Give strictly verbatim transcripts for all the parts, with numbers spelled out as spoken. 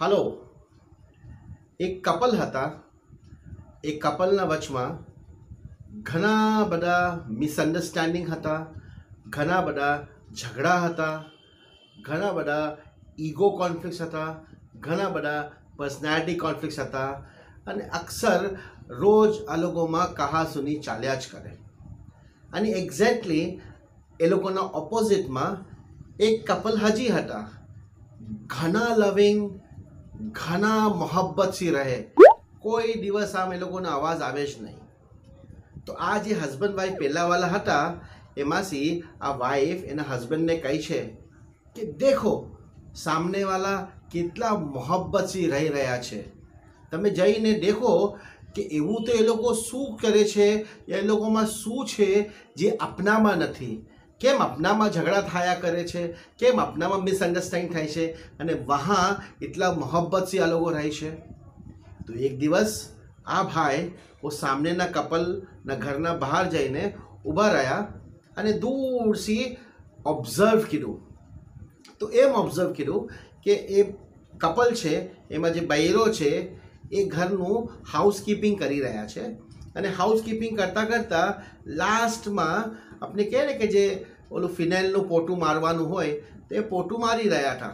Hello એક couple હતા એ કપલના વચમાં ઘણા બધા મિસઅન્ડરસ્ટેન્ડિંગ હતા ઘણા બધા ઝઘડા હતા ઘણા બધા ઈગો કોન્ફ્લિક્ટ્સ હતા ઘણા બધા પર્સનાલિટી કોન્ફ્લિક્ટ્સ હતા અને અક્ષર રોજ આ લોકોમાં કહાસુની ચાલ્યા જ કરે અને એક્ઝેક્ટલી એ લોકોના ઓપોઝિટમાં एक कपल हजी हटा घना लविंग घना मोहब्बत सी रहे कोई दिवस आम लोगों ने आवाज आवेश नहीं। तो आज ये हस्बैंड वाइफ पहला वाला हटा एमासी आ वाइफ एना हस्बैंड ने कही छे कि देखो सामने वाला कितना मोहब्बत सी रही रहा छे तमे जईने देखो कि एवं तो ये लोग शू करे छे या लोगों में शू छे जे अपना में नथी केम अपना में झगड़ा थाया करे छे केम अपना में मिसअंडरस्टेन्ड थाय छे अने वहाँ इतला मोहब्बत से आ लोगों रहे छे। तो एक दिवस आ भाई वो सामने ना कपल ना घर ना बाहर जाइने उभा रह्या अने दूर सी ऑब्जर्व कीधुं। तो एम ऑब्जर्व कीधुं के ए कपल छे एमां जे बयरो छे ए घरनुं हाउसकीपिंग करी रह्या छे अने हाउसकीपिंग करता करता लास्ट में अपने कहे कि जे ओलू फिनाइलनु पोटू मारवानुं होय ते पोटू मारी रह्या था।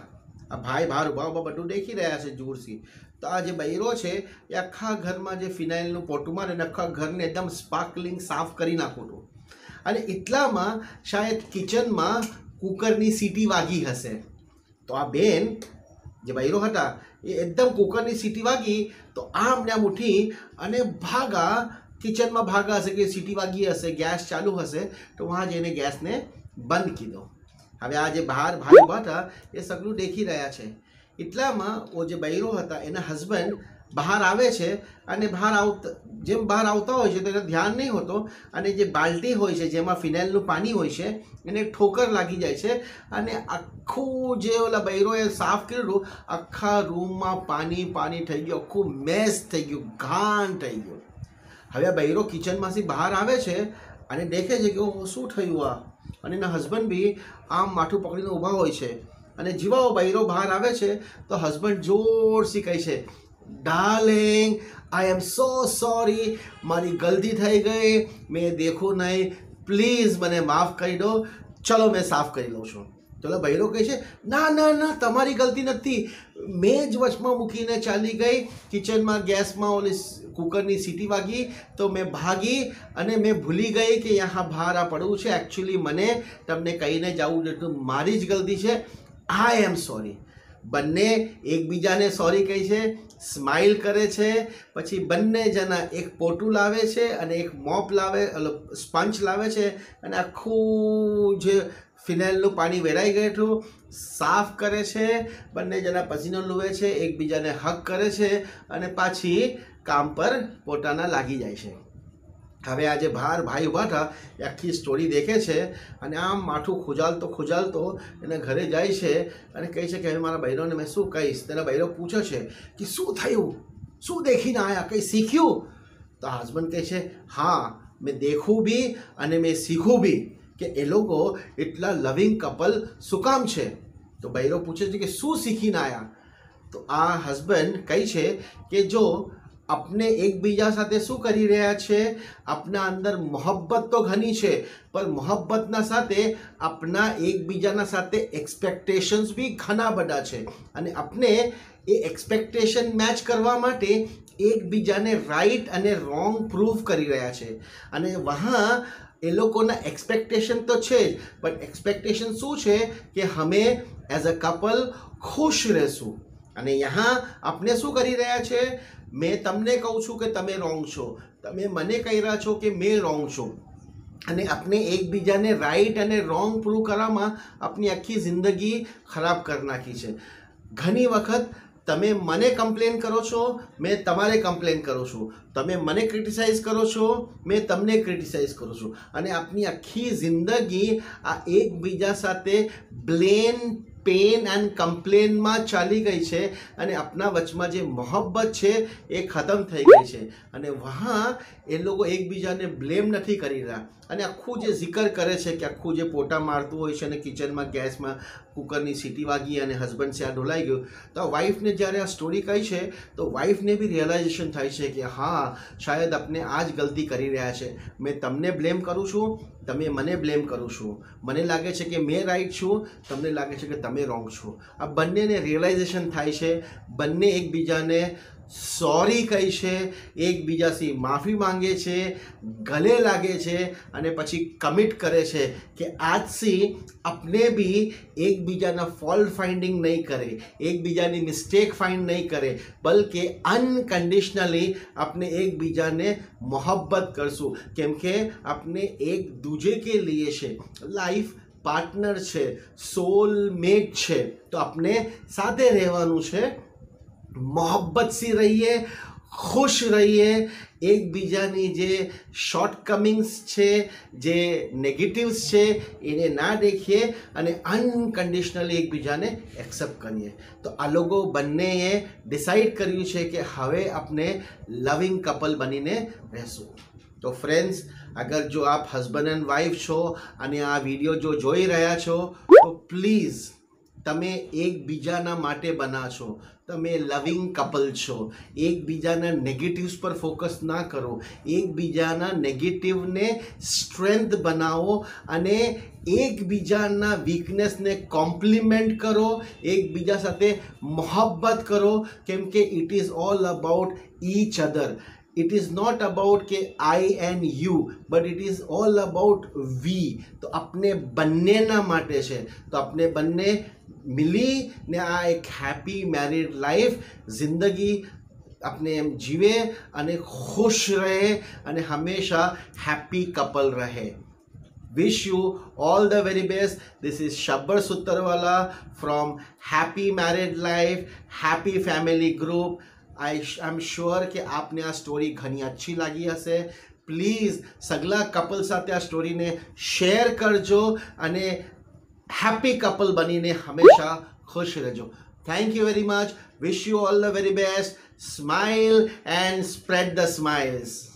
आ भाई बहार उभा उभा बधुं देखी रह्या छे जोर थी। तो आ जे बयरो छे ए आखा घर में जे फिनाइलनु पोटू मारे आखा घर ने एकदम स्पार्कलिंग साफ करी नाख्युं अने एटलामां शायद किचन में कूकरनी सीटी वागी हशे। तो आ बेन जे बयरो हता ए एकदम कूकरनी सीटी वागी तो आम ने आम उठी अने भागा किचन में भागा हशे कि सीटी वागी हशे गैस चालू हशे तो वहाँ जईने गैस ने बंद कीधो। हवे आ जे बहार भाई उभा था ए सगळुं देखी रह्या छे। एटलामां ओ जे बयरो हता एना हस्बेंड बहार आवे छे अने बहार आवता जेम बहार आवता होय छे तेने ध्यान नहीं होतो अने जे बाल्टी होय छे जेमां फिनाइलनुं पानी होय छे एने ठोकर लागी जाय छे अने आखुं जे ओला बयरोए साफ कर्युं आखा रूम में पानी पानी थई गयुं आखुं मेस थई गयुं घाण थई गयुं। हवे बयरो किचन में से बहार आवे छे अने देखे छे कि ओ शुं थयुं आ अने एना हस्बेंड भी आम माथुं पकड़ीने ऊभा होय छे अने जीवाओ बयरो बहार आवे छे तो हस्बेंड जोरथी कहे छे darling I am so sorry मारी गलती थई गई मैं देखो नहीं प्लीज मने माफ करी दो चलो मैं साफ करी लूँ छूँ। चलो बयरो कहे छे ना ना ना तमारी गलती नथी मैं ज वचमां मूकीने चाली गई किचन में गैस में ओली कूकरनी सीटी वागी तो मैं भागी अने मैं भूली गई कि यहाँ बहार आ पड़ू छे एक्चुअली मने तमने कहीने जाऊँ तो मारी ज गलती छे आई एम सॉरी। बन्ने एकबीजाने सॉरी कही छे स्माइल करे छे पछी बन्ने जना एक पोटू लावे छे अने एक मोप लावे स्पंच लावे छे अने आखुं जे फिनाइलनुं पानी वेराई गयुं साफ करे छे बन्ने जना पसीनो लूवे छे एकबीजाने हग करे छे अने पाछी काम पर पोताना लागी जाय छे। हवे आजे बहार भाई उभा था आखी स्टोरी देखे छे अने आम माथुं खुजालतो खुजालतो एने घरे जाय छे अने कहे छे कि हवे मारा बयरोने मैं शुं कहीश। तेना बयरो पूछे छे कि शुं थयुं शुं देखीने आव्या कंई शीख्युं। तो हस्बेंड कहे छे हाँ मैं देखूँ भी अने मैं शीखूँ भी कि ए लोको एटला लविंग कपल शुं काम छे। तो बयरो पूछे छे कि शुं शीखीने आव्या। तो आ हस्बेंड कहे छे कि जो अपने एक बीजा साथे शू करी रह्या छे अपना अंदर मोहब्बत तो घनी छे पर मोहब्बत ना साथे अपना एक बीजा ना साथे एक्सपेक्टेशन्स भी घना बड़ा छे अने अपने ए एक्सपेक्टेशन मैच करवा माटे एक बीजा ने राइट अने रॉन्ग प्रूव करी रह्या छे अने वहाँ ए लोकोना एक्सपेक्टेशन तो छे पर एक्सपेक्टेशन शू छे कि हमें एज अ कपल खुश रहेशुं अने यहाँ अपने शू करी रह्या छे मैं तमने कहूँ छूँ कि तमे रॉन्ग छो तमे मने कही रहा छो कि मैं रॉन्ग छो अने अपने एकबीजा ने राइट अने रॉन्ग प्रूव करवामां अपनी आखी जिंदगी खराब कर नाखी छे। घनी वखत तमे मने कम्प्लेन करो छो मैं तमारे कम्प्लेन करूँ छूँ तमे मने क्रिटिसाइज करो छो मैं तमने क्रिटिसाइज करूँ छूँ अने अपनी आखी जिंदगी आ एकबीजा साथे ब्लेम पेन एंड कम्प्लेन में चाली गई है और अपना वच में जो मोहब्बत है ये खत्म थी गई है और वहाँ ए लोग एकबीजा ने ब्लेम नहीं करी रहा। आखू जो जिक्र करे कि आखू जो पोटा मारतु हो किचन में गैस में कूकर की सीटी वागी और हसबेंड से आ डोलाई गयो, तो वाइफ ने जयरे आ स्टोरी कही है तो वाइफ ने भी रियलाइजेशन थाय छे कि हाँ शायद अपने आज गलती करी रहा है। मैं तमने ब्लेम करूँ छूँ, तमे मने ब्लेम करूँ छूँ, मने लागे छे कि मैं राइट छूँ, तमने लागे छे कि तमे रॉन्ग छो। आ बंने ने रियलाइजेशन थाय छे, बंने एकबीजा ने सॉरी कही छे, एकबीजा से माफी मांगे छे, गले लागे छे अने पछी कमिट करे छे कि आज से अपने भी एकबीजाना फॉल्ट फाइंडिंग नहीं करे, एकबीजानी मिस्टेक फाइंड नहीं करे, बल्कि अनकंडीशनली अपने एकबीजाने मोहब्बत करशू, केम के अपने एक दूजे के लिए छे, लाइफ पार्टनर छे, सोलमेट छे, तो अपने साथे रहेवानुं छे। मोहब्बत सी रहिए, खुश रहिए, एक बीजानी जे शॉर्टकमिंग्स छे, जे नेगेटिव्स छे इने ना देखिए अने अनकंडीशनली एक बीजाने एक्सेप्ट करिए। तो आ लोगो बन्ने ए डिसाइड कर्युं छे कि हवे अपने लविंग कपल बनीने रहेशुं। तो फ्रेंड्स, अगर जो आप हस्बैंड एंड वाइफ छो अने आ विडियो जो जोई रह्या छो तो प्लीज तमे एक बीजाना माटे बना छो, तमे लविंग कपल छो, एक बीजाना नेगेटिव्स पर फोकस ना करो, एक बीजाना नेगेटिव ने स्ट्रेंथ बनाओ अने एक बीजाना वीकनेस ने कॉम्प्लीमेंट करो, एक बीजा साथे मोहब्बत करो, केम के it is all about each other. It is not about के I and you but it is all about we. तो अपने बन्ने ना माटे छे, तो अपने बन्ने मिली ने आ एक हैप्पी मैरिड लाइफ जिंदगी अपने जीवे अने खुश रहे अने हमेशा हैप्पी कपल रहे। Wish you all the very best. This is Shabbar Sutarwala from happy married life happy family group. I I am sure कि आपने आ स्टोरी घनी अच्छी लगी हशे। प्लीज सगला कपल साथे आ स्टोरी ने शेयर करजो अने हैप्पी कपल बनीने हमेशा खुश रहो। Thank you very much. Wish you all the very best. Smile and spread the smiles.